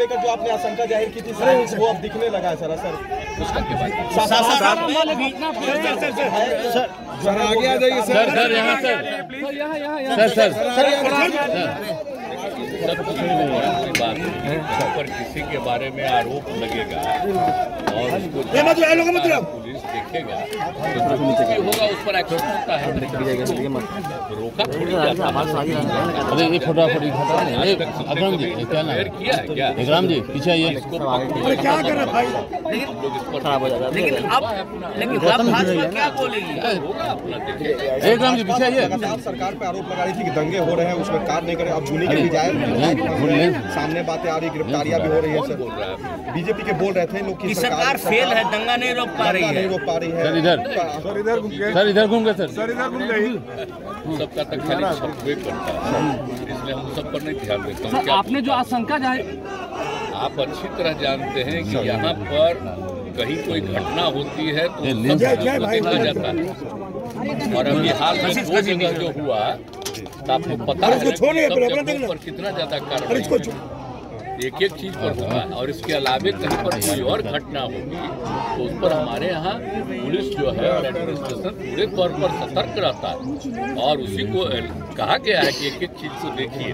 झटके का जो आपने आशंका जाहिर की थी सर, वो अब दिखने लगा है सर असर। सर आगे आ जाइए सर, सर यहाँ सर सब कुछ नहीं बात है, पर किसी के बारे में आरोप लगेगा और उसको पुलिस देखेगा तो होगा उस पर एक्शन होता है। रोका थोड़ी सरकार पे आरोप लगा रही थी कि दंगे हो रहे हैं, उसमें कार्य नहीं करे। अब जूनी के जाए सामने बातें आ रही, गिरफ्तारियां भी हो रही है सर। बोल रहा है बीजेपी के, बोल रहे थे लोग कि सरकार फेल है, दंगा नहीं रोक पा रही है, नहीं रोक पा रही है। सर इधर घूम गए, सर इधर घूम गए। सबका तक करता है, इसलिए हम सब पर नहीं ध्यान देते हैं। आपने जो आशंका जाहिर, आप अच्छी तरह जानते हैं कि यहाँ पर कहीं कोई घटना होती है तो देखा जाता है, और अभी हाल में दो जगह जो हुआ आपको पता है पर कितना ज्यादा कारण एक चीज पर होगा। और इसके अलावा कहीं पर कोई और घटना होगी तो उस पर हमारे यहाँ पुलिस जो है और एडमिनिस्ट्रेशन पूरे तौर पर सतर्क रहता है, और उसी को कहा गया है कि एक चीज को देखिए,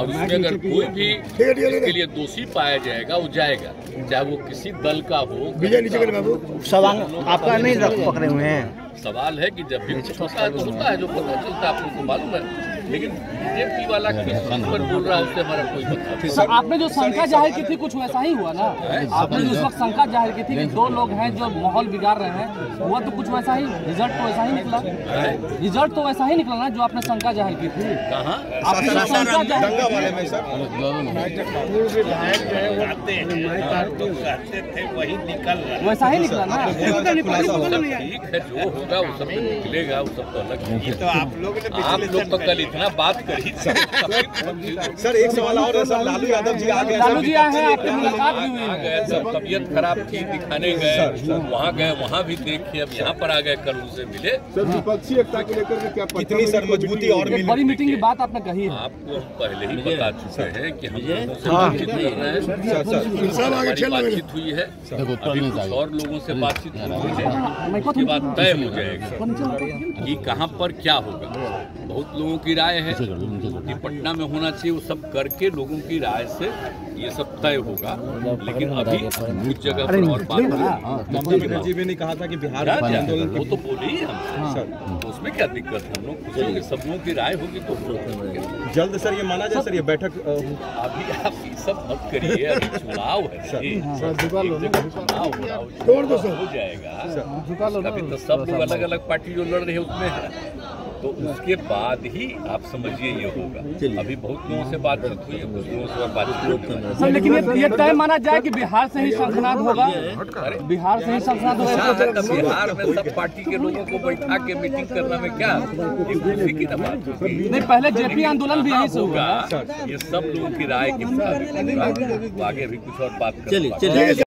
और उसमें अगर कोई भी इसके लिए दोषी पाया जाएगा वो जाएगा, चाहे वो किसी दल का हो। आपका नहीं पकड़े हुए हैं, सवाल है कि जब भी कुछ होता है जो पता चलता है आप लोगों को मालूम है, लेकिन बीजेपी वाला किस चीज पर बोल रहा है उससे हमारा कोई मतलब नहीं। सर आपने जो शंका जाहिर की थी कुछ वैसा ही हुआ ना, आपने उस वक्त शंका जाहिर की थी कि दो लोग हैं जो माहौल बिगाड़ रहे हैं, हुआ तो कुछ वैसा ही, रिजल्ट तो वैसा ही निकला, रिजल्ट तो वैसा ही निकला ना जो आपने शंका जाहिर की थी। कहाँ वैसा ही निकला ना, ठीक है जो होगा वो सब निकलेगा, वो सब अलग। तो आप लोग तो कल इतना बात करी सर। एक सवाल और है सर, लालू यादव जी आ गए, लालू जी आए हैं, आपकी मुलाकात भी हुई है सर, तबीयत खराब थी दिखाने गए, वहाँ गए, वहाँ भी देखिए, अब यहाँ पर आ गए, कल उनसे मिले सर। विपक्षी एकता को लेकर क्या कितनी सर मजबूती और बड़ी मीटिंग की बात आपने कही, आपको हम पहले ही बता चुके हैं कि हम बातचीत हुई है, और लोगों से बातचीत हुई है, तय हो जाएगा कि कहाँ पर क्या होगा। बहुत लोगों की राय है कि पटना में होना चाहिए, वो सब करके लोगों की राय से ये सब तय होगा, लेकिन अभी कुछ जगह पर और बात है। बनर्जी भी ने कहा था कि बिहार आंदोलन वो तो बोली ही हम, उसमें क्या दिक्कत है, हम लोग सब लोगों की राय होगी तो जल्द सर ये माना जाए। सर ये बैठक अभी आप ये सब मत करिए, चुनाव है, तो सब लोग अलग अलग पार्टी जो लड़ रहे हैं उसमें है, तो उसके बाद ही आप समझिए ये होगा। अभी बहुत लोगों से बातचीत हुई है, कुछ लोगों से बातचीत हुई, लेकिन ये तय माना जाए कि बिहार से ही संसद होगा, बिहार से ही संसद होगा। बिहार में सब पार्टी के लोगों को बैठा के मीटिंग करना में क्या नहीं, पहले जेपी आंदोलन भी यही से होगा, ये सब लोगों की राय के मुताबिक आगे भी कुछ और बात करेंगे।